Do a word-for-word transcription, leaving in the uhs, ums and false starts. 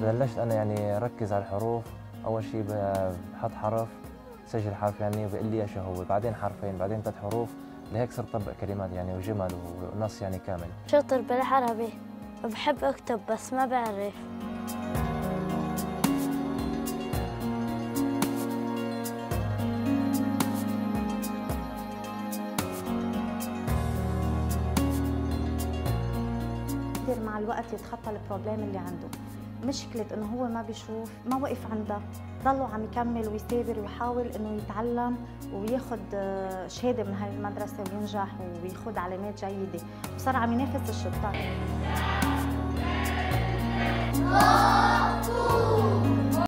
بلشت انا يعني ركز على الحروف. اول شيء بحط حرف، سجل حرف يعني وبقول لي ايش هو، بعدين حرفين، بعدين ثلاث حروف، لهيك صرت طبق كلمات يعني وجمل ونص يعني كامل. شاطر بالعربي، بحب اكتب بس ما بعرف. بقدر مع الوقت يتخطى البروبلم اللي عنده. مشكلة إنه هو ما بيشوف، ما وقف عندها، ضلوا عم يكمل ويثابر ويحاول إنه يتعلم وياخذ شهادة من هاي المدرسة وينجح وياخذ علامات جيدة، وصار عم ينافس الشطار.